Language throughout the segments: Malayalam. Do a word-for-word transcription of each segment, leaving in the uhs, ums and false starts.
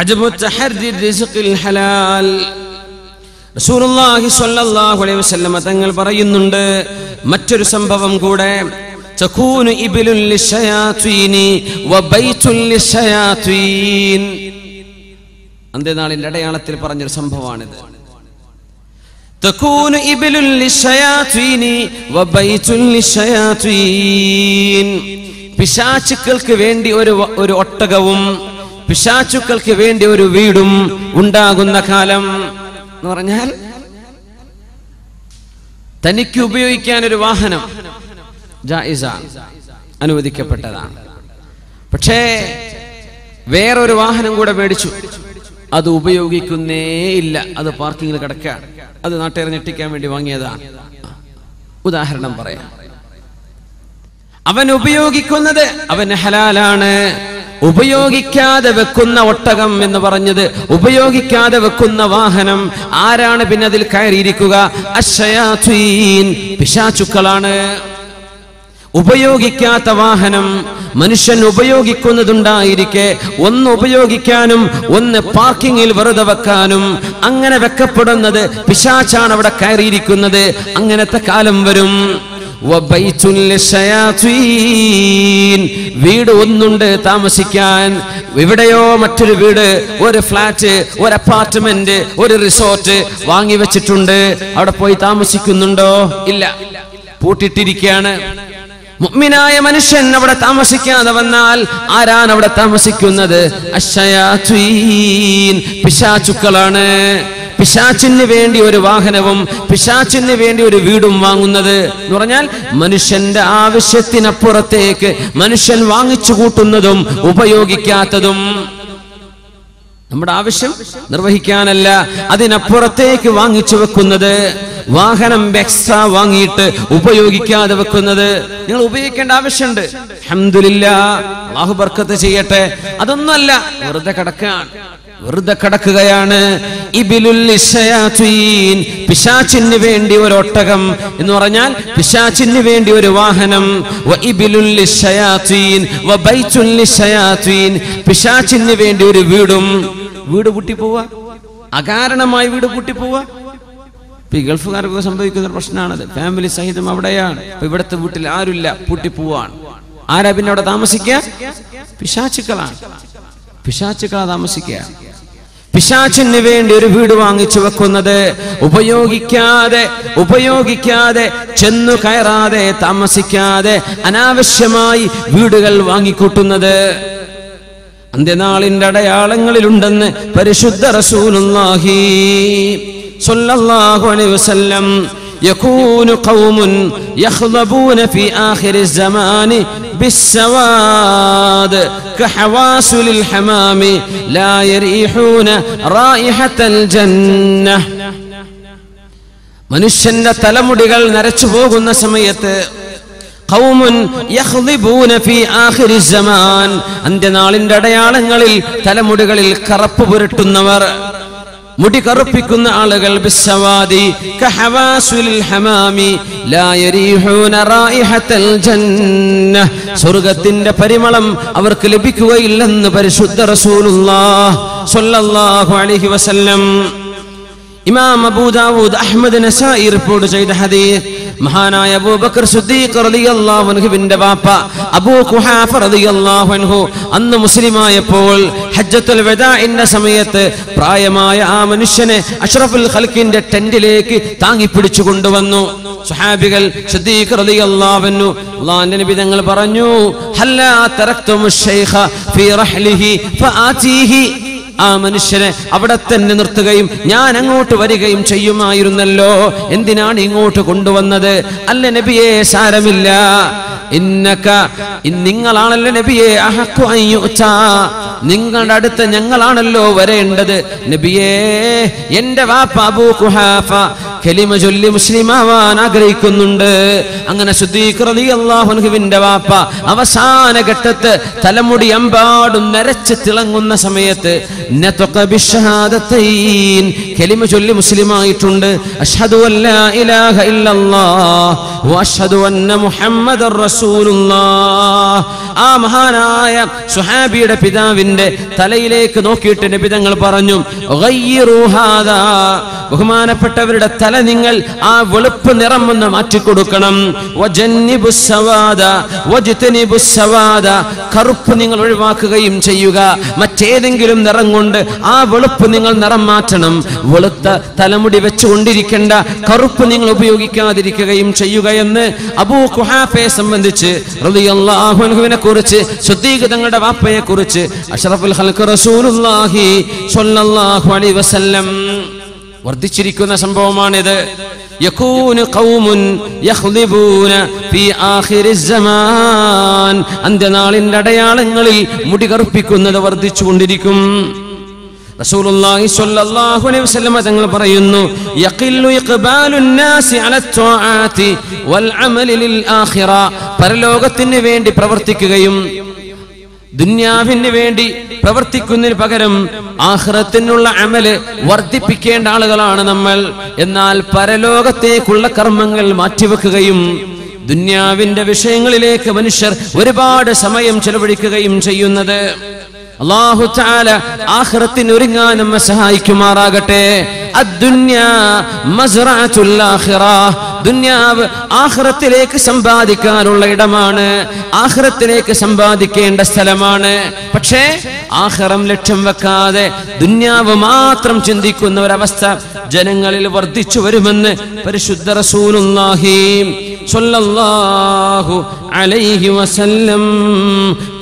عجب التحري الرزق الحلال رسول صلى الله عليه وسلم تنقل برينند متر سنبوام قودا تكون إبل للشياطين وبيت للشياطين عندنا لدينا تلبرنجر سنبواند تكون إبل للشياطين وبيت للشياطين പിശാചുക്കൾക്ക് വേണ്ടി ഒരു ഒരു ഒട്ടകവും പിശാചുക്കൾക്ക് വേണ്ടി ഒരു വീടും ഉണ്ടാകുന്ന കാലം എന്ന് പറഞ്ഞാൽ തനിക്ക് ഉപയോഗിക്കാൻ ഒരു വാഹനം ജായിസ അനുവദിക്കപ്പെട്ടതാണ് പക്ഷേ വേറൊരു വാഹനം കൂടെ മേടിച്ചു അത് ഉപയോഗിക്കുന്നേ ഇല്ല അത് പാർക്കിങ്ങിൽ കിടക്കുകയാണ് അത് നാട്ടുകാരെ ഞെട്ടിക്കാൻ വേണ്ടി വാങ്ങിയതാണ് ഉദാഹരണം പറയാം അവൻ ഉപയോഗിക്കുന്നത് അവൻ ഹലാലാണ് ഉപയോഗിക്കാതെ വെക്കുന്ന ഒട്ടകം എന്ന് പറഞ്ഞത് ഉപയോഗിക്കാതെ വെക്കുന്ന വാഹനം ആരാണ് പിന്നെ അതിൽ കയറിയിരിക്കുക അശ്ശയാത്വീൻ പിശാചുക്കളാണ് ഉപയോഗിക്കാത്ത വാഹനം മനുഷ്യൻ ഉപയോഗിക്കുന്നതുണ്ടായിരിക്കെ ഒന്ന് ഉപയോഗിക്കാനും ഒന്ന് പാർക്കിങ്ങിൽ വെറുതെ വെക്കാനും അങ്ങനെ വെക്കപ്പെടുന്നത് പിശാചാണ് അവിടെ കയറിയിരിക്കുന്നത് അങ്ങനത്തെ കാലം വരും വീട് ഒന്നുണ്ട് താമസിക്കാൻ എവിടെയോ മറ്റൊരു വീട് ഒരു ഫ്ലാറ്റ് ഒരു അപ്പാർട്ട്മെന്റ് ഒരു റിസോർട്ട് വാങ്ങി വെച്ചിട്ടുണ്ട് അവിടെ പോയി താമസിക്കുന്നുണ്ടോ ഇല്ല പൂട്ടിട്ടിരിക്കുകയാണ് മുഅ്മിനായ മനുഷ്യൻ അവിടെ താമസിക്കാതെ വന്നാൽ ആരാണ് അവിടെ താമസിക്കുന്നത് അശ്ശയാത്വീൻ പിശാചുക്കളാണ് പിശാചിന് വേണ്ടി ഒരു വാഹനവും പിശാചിന് വേണ്ടി ഒരു വീടും വാങ്ങുന്നത് എന്ന് പറഞ്ഞാൽ മനുഷ്യന്റെ ആവശ്യത്തിനപ്പുറത്തേക്ക് മനുഷ്യൻ വാങ്ങിച്ചു കൂട്ടുന്നതും ഉപയോഗിക്കാത്തതും നമ്മുടെ ആവശ്യം നിർവഹിക്കാനല്ല അതിനപ്പുറത്തേക്ക് വാങ്ങിച്ചു വെക്കുന്നത് വാഹനം എക്സ്ട്രാ വാങ്ങിയിട്ട് ഉപയോഗിക്കാതെ വെക്കുന്നത് നിങ്ങൾ ഉപയോഗിക്കേണ്ട ആവശ്യമുണ്ട് അൽഹംദുലില്ലാഹ് അല്ലാഹു ബർക്കത്ത് ചെയ്യട്ടെ അതൊന്നുമല്ല വെറുതെ കിടക്കാൻ വെറുതെ കിടക്കുകയാണ് പിശാചിന് വേണ്ടി ഒരു ഒട്ടകം എന്ന് പറഞ്ഞാൽ പിശാചിന് വേണ്ടി ഒരു വാഹനം പിശാചിന് വേണ്ടി ഒരു വീടും വീട് പൂട്ടി പോവാ അകാരണമായി വീട് പൂട്ടി പോവാ ഈ ഗൾഫുകാർക്ക് സംഭവിക്കുന്ന ഒരു പ്രശ്നമാണത് ഫാമിലി സഹിതം അവിടെയാണ് ഇവിടുത്തെ വീട്ടിൽ ആരുമില്ല പൂട്ടി പോവാണ് ആരാ പിന്നെ അവിടെ താമസിക്കുക പിശാചുക്കളാണ് പിശാചുക്കളാ താമസിക്കുക പിശാചിന് വേണ്ടി ഒരു വീട് വാങ്ങിച്ചു വെക്കുന്നത് ഉപയോഗിക്കാതെ ഉപയോഗിക്കാതെ ചെന്നു കയറാതെ താമസിക്കാതെ അനാവശ്യമായി വീടുകൾ വാങ്ങിക്കൂട്ടുന്നത് അന്ത്യനാളിന്റെ അടയാളങ്ങളിലുണ്ടെന്ന് പരിശുദ്ധ റസൂലുള്ളാഹി സ്വല്ലല്ലാഹു അലൈഹി വസല്ലം يكون قوم يخضبون في آخر الزمان بالسواد كحواسل الحمام لا يريحون رائحة الجنة മനുഷ്യന്റെ തലമുടികൾ നരച്ചു പോകുന്ന സമയത്ത് ഖൗമുൻ യഖ്ളിബൂന ഫീ ആഖിരി സമാൻ അന്ത്യനാളിന്റെ അടയാളങ്ങളിൽ തലമുടികളിൽ കറുപ്പ് പുരട്ടുന്നവർ മുടി കറുപ്പിക്കുന്ന ആളുകൾ ബിസ്സവാദി കഹവാസുൽ ഹമാമി ലാ യരീഹൂന റായിഹത്തൽ ജന്ന സ്വർഗ്ഗത്തിന്റെ പരിമളം അവർക്ക് ലഭിക്കുകയില്ലെന്ന് പരിശുദ്ധ റസൂലുള്ളാഹി സ്വല്ലല്ലാഹു അലൈഹി വസല്ലം ഇമാം Abu Dawud Ahmad Nasai report ചെയ്ത ഹദീസ് മഹാനായ അബൂബക്കർ സിദ്ദീഖ് റളിയല്ലാഹു അൻഹുവിന്റെ വാപ്പ അബൂ ഖുഹാഫ റളിയല്ലാഹു അൻഹു അന്ന് മുസ്ലിമായപ്പോൾ ഹജ്ജത്തുൽ വദാഇന്റെ സമയത്ത് പ്രായമായ ആ മനുഷ്യനെ അഷ്റഫുൽ ഖൽഖിന്റെ ടെന്റിലേക്ക് താങ്ങി പിടിച്ചു കൊണ്ടുവന്നു സഹാബികൾ സിദ്ദീഖ് റളിയല്ലാഹു അൻഹു അല്ലാഹുവിന്റെ നബി തങ്ങൾ പറഞ്ഞു ഹല്ലാ തറക്തുമു ശൈഖ ഫീ റഹ്ലിഹി ഫആതീഹി ആ മനുഷ്യനെ അവിടെ തന്നെ നിർത്തുകയും ഞാൻ അങ്ങോട്ട് വരികയും ചെയ്യുമായിരുന്നല്ലോ എന്തിനാണ് ഇങ്ങോട്ട് കൊണ്ടുവന്നത് അല്ല നബിയെ സാരമില്ല ഇന്നക നിങ്ങളാണല്ലോ നബിയെ അഹഖു അൻ യുഅ്താ നിങ്ങളുടെ അടുത്ത് ഞങ്ങളാണല്ലോ വരേണ്ടത് നബിയേ എന്റെ വാപ്പ അബൂ ഖുഹാഫ കലിമ ചൊല്ലി മുസ്ലിമാവാൻ ആഗ്രഹിക്കുന്നുണ്ട്. അങ്ങനെ സിദ്ദീഖ് റളിയല്ലാഹു അൻഹുവിന്റെ വാപ്പ അവസാന ഘട്ടത്തെ തലമുടി അമ്പാടും നരച്ച് തിളങ്ങുന്ന സമയത്ത് നതഖ ബിശഹാദതൈൻ കലിമ ചൊല്ലി മുസ്ലിമായിട്ടുണ്ട്. അഷ്ഹദു അല്ലാ ഇലാഹ ഇല്ലല്ലാഹ് വഅഷ്ഹദു അന്ന മുഹമ്മദർ റസൂലുള്ളാഹ്. ആ മഹാനായ സുഹാബിയുടെ പിതാവിന്റെ തലയിലേക്ക് നോക്കിയിട്ട് നബി തങ്ങൾ പറഞ്ഞു, ഗയ്യിറു ഹാദാ, ബഹുമാനപ്പെട്ടവരുടെ തല നിങ്ങൾ ആ വെളുപ്പ് നിറം ഒന്ന് മാറ്റിക്കൊടുക്കണം. വജന്നിബുസ് സവാദ വജ്തനിബുസ് സവാദ, കറുപ്പ് നിങ്ങൾ ഒഴിവാക്കുകയും ചെയ്യുക. മറ്റേതെങ്കിലും നിറം കൊണ്ട് ആ വെളുപ്പ് നിങ്ങൾ നിറം മാറ്റണം. വെളുത്ത തലമുടി വെച്ചുകൊണ്ടിരിക്കേണ്ട, കറുപ്പ് നിങ്ങൾ ഉപയോഗിക്കാതിരിക്കുകയും ചെയ്യുക എന്ന് അബൂ ഖുഹാഫയെ സംബന്ധിച്ച് റളിയല്ലാഹു അൻഹുവിനെ കുറിച്ച് സിദ്ദീഖ് തങ്ങളുടെ വാപ്പയെ കുറിച്ച് അഷ്റഫുൽ ഖൽഖ് റസൂലുള്ളാഹി സ്വല്ലല്ലാഹു അലൈഹി വസല്ലം വർദ്ധിച്ചിരിക്കുന്ന സംഭവമാണിത്. യകൂന ഖൗമുൻ യഖ്ലിബൂന ഫീ ആഖിരിസ് സമാൻ, അന്ത്യനാളിന്റെ അടയാളങ്ങളിൽ മുടി കറുപ്പിക്കുന്നത് വർദ്ധിച്ചുകൊണ്ടിരിക്കും. റസൂലുള്ളാഹി സ്വല്ലല്ലാഹു അലൈഹി വസല്ലം തങ്ങൾ പറയുന്നു, യഖില്ലു ഇഖ്ബാലുൻ നാസി അല ത്വാഅതി വൽ അമലി ലിൽ ആഖിറ, പരലോകത്തിനു വേണ്ടി പ്രവർത്തിക്കുകയും ദുന്യാവിന് വേണ്ടി പ്രവർത്തിക്കുന്നതിന് പകരം ആഖിറത്തിനുള്ള അമല് വർദ്ധിപ്പിക്കേണ്ട ആളുകളാണ് നമ്മൾ. എന്നാൽ പരലോകത്തേക്കുള്ള കർമ്മങ്ങൾ മാറ്റിവെക്കുകയും ദുന്യാവിന്റെ വിഷയങ്ങളിലേക്ക് മനുഷ്യർ ഒരുപാട് സമയം ചെലവഴിക്കുകയും ചെയ്യുന്നത് അല്ലാഹു തആല ആഖിറത്തിന് ഒരുങ്ങാൻ നമ്മെ സഹായിക്കുമാറാകട്ടെ. അദ്ദുന്യാ മസ്റഅത്തുൽ ആഖിറ, ദുന്യാവ് ആഖിറത്തിലേക്ക് സമ്പാദിക്കാനുള്ള ഇടമാണ്, ആഖിറത്തിലേക്ക് സമ്പാദിക്കേണ്ട സ്ഥലമാണ്. പക്ഷേ ആഖിറം ലക്ഷ്യം വെക്കാതെ ദുന്യാവ് മാത്രം ചിന്തിക്കുന്ന ഒരവസ്ഥ ജനങ്ങളിൽ വർദ്ധിച്ചു വരുമെന്ന് പരിശുദ്ധ റസൂലുള്ളാഹി സ്വല്ലല്ലാഹു അലൈഹി വസല്ലം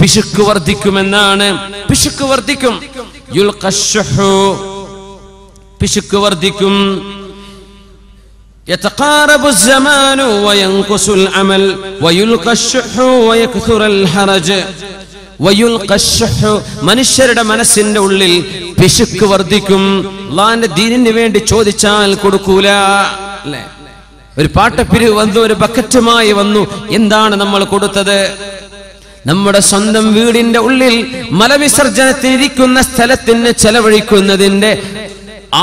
പിശുക്ക് വർദ്ധിക്കുമെന്നാണ്. പിശുക്ക് വർദ്ധിക്കും, യുൽഖശുഹു പിശുക്ക് വർദ്ധിക്കും. يتقارب الزمان وينقص العمل ويلقى الشح ويكثر الحرج ويلقى الشح. മനുഷ്യരുടെ മനസ്സിന്റെ ഉള്ളിൽ പിശുക്ക് വർദ്ധിക്കും. അല്ലാഹുവിന്റെ ദീനിന് വേണ്ടി ചോദിച്ചാൽ കൊടുക്കൂല. അല്ലേ, ഒരു പാട്ടപ്പിരിവ് വന്നു, ഒരു ബക്കറ്റുമായി വന്നു, എന്താണ് നമ്മൾ കൊടുത്തത്? നമ്മുടെ സ്വന്തം വീടിന്റെ ഉള്ളിൽ മലവിസർജനത്തിനിരിക്കുന്ന സ്ഥലത്തിന് ചെലവഴിക്കുന്നതിന്റെ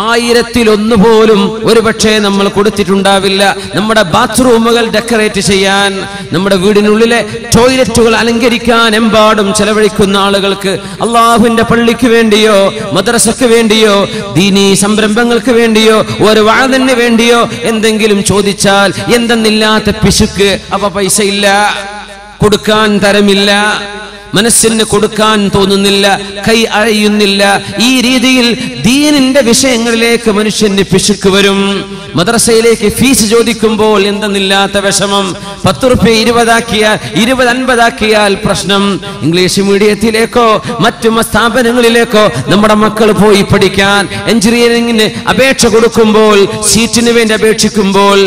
ആയിരത്തിലൊന്നു പോലും ഒരുപക്ഷെ നമ്മൾ കൊടുത്തിട്ടുണ്ടാവില്ല. നമ്മുടെ ബാത്റൂമുകൾ ഡെക്കറേറ്റ് ചെയ്യാൻ, നമ്മുടെ വീടിനുള്ളിലെ ടോയ്ലറ്റുകൾ അലങ്കരിക്കാൻ എമ്പാടും ചെലവഴിക്കുന്ന ആളുകൾക്ക് അള്ളാഹുവിന്റെ പള്ളിക്ക് വേണ്ടിയോ മദ്രസക്ക് വേണ്ടിയോ ദീനീ സംരംഭങ്ങൾക്ക് വേണ്ടിയോ ഒരു വാതിന് വേണ്ടിയോ എന്തെങ്കിലും ചോദിച്ചാൽ എന്തെന്നില്ലാത്ത പിശുക്ക്. അവ പൈസ ഇല്ല, കൊടുക്കാൻ തരമില്ല, മനസ്സിന് കൊടുക്കാൻ തോന്നുന്നില്ല, കൈ അഴയുന്നില്ല. ഈ രീതിയിൽ ദീനിന്റെ വിഷയങ്ങളിലേക്ക് മനുഷ്യന് പിശുക്ക് വരും. മദ്രസയിലേക്ക് ഫീസ് ചോദിക്കുമ്പോൾ എന്തെന്നില്ലാത്ത വിഷമം. പത്ത് റുപ്യ ഇരുപതാക്കിയാൽ, ഇരുപത് അൻപതാക്കിയാൽ പ്രശ്നം. ഇംഗ്ലീഷ് മീഡിയത്തിലേക്കോ മറ്റു സ്ഥാപനങ്ങളിലേക്കോ നമ്മുടെ മക്കൾ പോയി പഠിക്കാൻ എഞ്ചിനീയറിംഗിന് അപേക്ഷ കൊടുക്കുമ്പോൾ, സീറ്റിന് വേണ്ടി അപേക്ഷിക്കുമ്പോൾ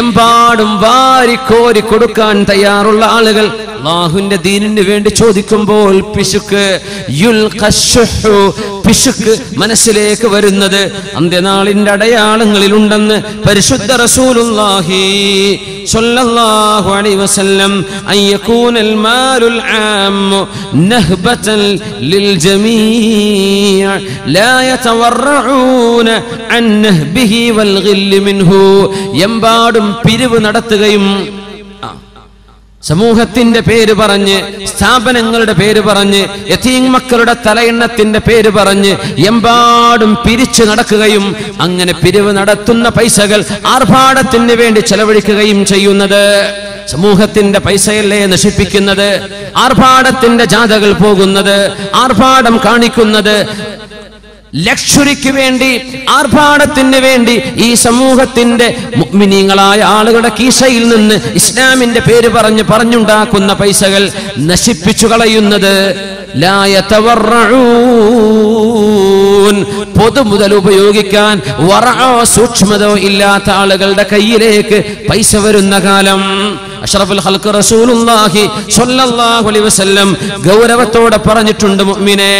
എമ്പാടും വാരിക്കോരി കൊടുക്കാൻ തയ്യാറുള്ള ആളുകൾ അല്ലാഹുവിന്റെ ദീനിന് വേണ്ടി ചോദിക്കുമ്പോൾ പിശുക്ക്, യുൽഖശുഹു പിശുക്ക് മനസ്സിലേക്ക് വരുന്നത് അന്ത്യനാളിന്റെ അടയാളങ്ങളിലുണ്ടെന്ന് പരിശുദ്ധ റസൂലുള്ളാഹി സ്വല്ലല്ലാഹു അലൈഹി വസല്ലം. അയകൂനൽ മാലുൽ ആമ്മു നഹ്ബതൻ ലിൽ ജമീഅ ലാ യതവറഊന അൻ നഹ്ബിഹി വൽ ഗില്ല് മിൻഹു, എമ്പാടും പിരിവ് നടത്തുകയും സമൂഹത്തിന്റെ പേര് പറഞ്ഞ്, സ്ഥാപനങ്ങളുടെ പേര് പറഞ്ഞ്, യതീം മക്കളുടെ തലയെണ്ണത്തിന്റെ പേര് പറഞ്ഞ് എമ്പാടും പിരിച്ചു നടക്കുകയും അങ്ങനെ പിരിവ് നടത്തുന്ന പൈസകൾ ആർഭാടത്തിന് വേണ്ടി ചെലവഴിക്കുകയും ചെയ്യുന്നത്. സമൂഹത്തിന്റെ പൈസയല്ലേ നശിപ്പിക്കുന്നത്, ആർഭാടത്തിന്റെ ജാഥകൾ പോകുന്നത്, ആർഭാടം കാണിക്കുന്നത്, ലക്ഷറിക്ക് വേണ്ടി, ആർഭാടത്തിന് വേണ്ടി ഈ സമൂഹത്തിന്റെ മുഅ്മിനീങ്ങളായ ആളുകളുടെ കീശയിൽ നിന്ന് ഇസ്ലാമിന്റെ പേര് പറഞ്ഞ് പറഞ്ഞുണ്ടാക്കുന്ന പൈസകൾ നശിപ്പിച്ചു കളയുന്നത്. ലാ യതവറഊൻ, പൊതു മുതൽ ഉപയോഗിക്കാൻ വറഅോ സൂക്ഷ്മതയോ ഇല്ലാത്ത ആളുകളുടെ കയ്യിലേക്ക് പൈസ വരുന്ന കാലം. അഷ്റഫുൽ ഖൽഖ് റസൂലുള്ളാഹി സ്വല്ലല്ലാഹു അലൈഹി വസല്ലം ഗൗരവത്തോടെ പറഞ്ഞിട്ടുണ്ട്, മുഅ്മിനേ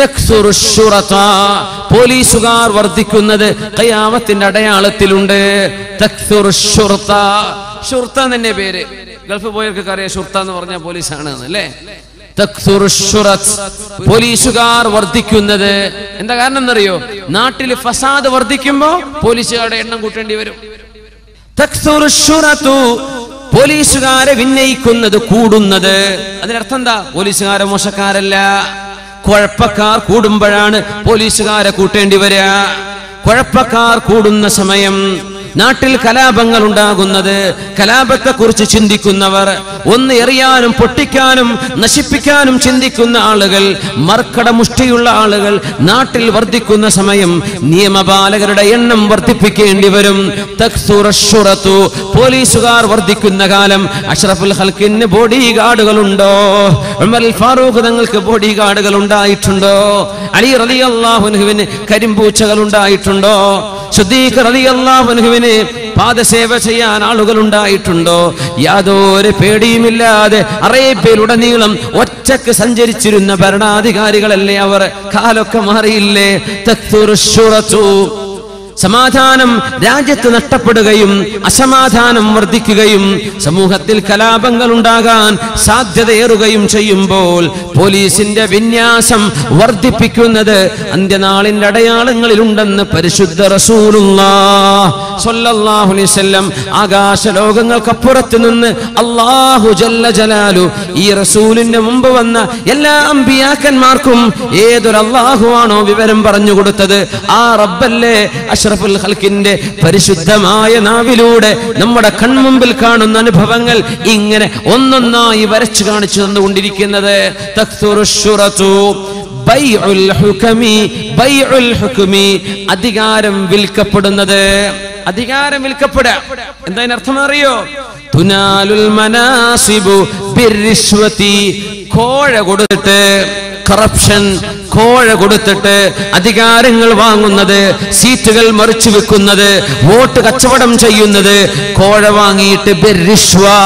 تكثر الشرطة police sugar وردكونا قيامة ندايا لتلوندا تكثر الشرطة شرطة نبيري غلف بويك كاري شرطة نورنا police هانا لا تكثر الشرطة police sugar وردكونا إن ده كأننا نريو ناتيل فساد وردكيمبو police هذا إننا غوتين ديفيرو تكثر الشرطة police guard Vinaykunna the Kudunna de Adarthanda, police guard Moshakarella, Quarpakar Kudumbaran, police guard Kutendivaria, Quarpakar Kudunna Samayam, Natil Kalabangalunda Gunade, Kalabata Kurchi Chindikunavar, one Erianum, Porticanum, Nashipicanum Chindikuna Alagal, Markada Mustiula Alagal, Natil Vartikuna Samayam, Niemabalayanam Vartipiki and Diverum, Taksura Shuratu. Police sugar Vardikun Nagalam, Ashraful Halkin, Body Guard Galundo, Umar Farouk Dangal Body Guard Galunda Itundo, Ali Radi Allah when he win Karimbu Chagalunda Itundo, Sadiq Radi Allah when he win Father Sevasaya and Alugalunda Itundo, Yado, Repedi Milade, Array Peludanilam, what check Sanjari Chiruna Barna, the Garigal, Kalo Kamarile, Tatur Shuratu. Samatanam, Rajatana Tapadagayum, Asamatanam Mardikigayum, Samuhatil Kalabangalundagan, Sadja the Erugayum Chayumbol, Police in the Vinyasam, Vardipikunade, Andanal in Radayal and Lundan, Parishudda Rasulullah, Sallallahu Alaihi Wasallam, Agashalogan Kapuratun, Allahu Jalla Jalalu, E Rasul in the Mumbavana, Yella Ambiak and Markum, Edur Allahuano, Viveram Baranyugutade, Arabelle. Ashraful Khalkinde, Parishuddhamaya Navilude, Namada Kanmumbil Kanunana Pavangal, Ingre, Onana, Ivarchanachian, the Wundikina, Taksur Shuratu, Bayul Hukami, Bayul Hukumi, Adigaram Vilkapudanade, Adigaram Vilkapuda, and then Artamario, Tunalul Manasibu, Birishwati, Kora Gudate. Corruption, Kor Gudate, Adigarangal Wangunade, Seatagal Marchivikunade, Vote Kachavadam Chayunade, Korawangi Tibirishwa,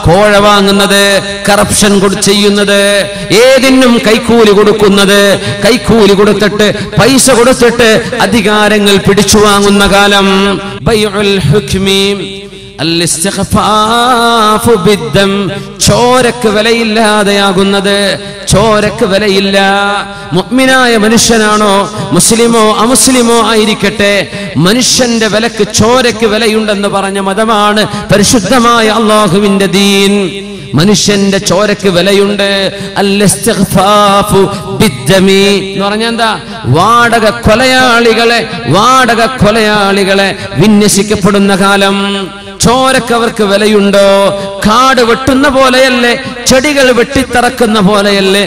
Korawanganade, Corruption Gudchayunade, Edinum Kaikuli Gudukunade, Kaikuli Gudate, Paisa Gudate, Adigarangal Pidichuangun Nagalam, Bayul Hukmi. الاستخفاف بالدم شورك وليلا ديا غنده شورك وليلا مؤمنا يا منشنانو مسلمو امسلمو ايريكته منشند ولك شورك وليوندن برنج مدمان പരിശുദ്ധമായ അല്ലാഹുവിന്റെ ദീൻ മനുഷ്യന്റെ ചോരക്ക് വിലയുണ്ട് അൽഇസ്തിഗ്ഫാഫു ബിദ്ദമി എന്ന് പറഞ്ഞാൽ എന്താ വാടക കൊലയാളികളെ വാടക കൊലയാളികളെ വിന്യസിക്കപ്പെടുന്ന കാലം ചോരക്ക് അവർക്ക് വിലയുണ്ടോ കാട് വെട്ടുന്ന പോലെയല്ലേ ചെടികൾ വെട്ടിത്തറക്കുന്ന പോലെയല്ലേ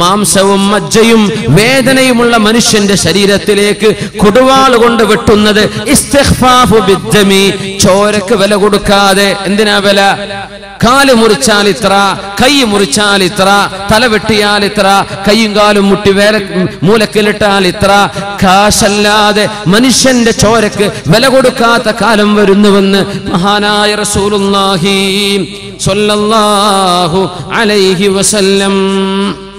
മാംസവും മജ്ജയും വേദനയുമുള്ള മനുഷ്യന്റെ ശരീരത്തിലേക്ക് കൊടുവാൾ കൊണ്ട് വെട്ടുന്നത് ഇസ്തിഗ്ഫാഫു ബിദ്ദമി ചോരക്ക് വില കൊടുക്കാതെ എന്തിനാ വില കാല് മുറിച്ചാൽ ഇത്ര കൈ മുറിച്ചാൽ ഇത്ര തല വെട്ടിയാൽ ഇത്ര കൈയും കാലും മുട്ടി വേറെ മൂലക്കിലിട്ടാൽ ഇത്ര കാശല്ലാതെ മനുഷ്യന്റെ ചോരക്ക് വില കൊടുക്കാത്ത കാലം വരുന്നുവെന്ന് മഹാനായ റസൂലുള്ളാഹി സ്വല്ലല്ലാഹു അലൈഹി വസല്ലം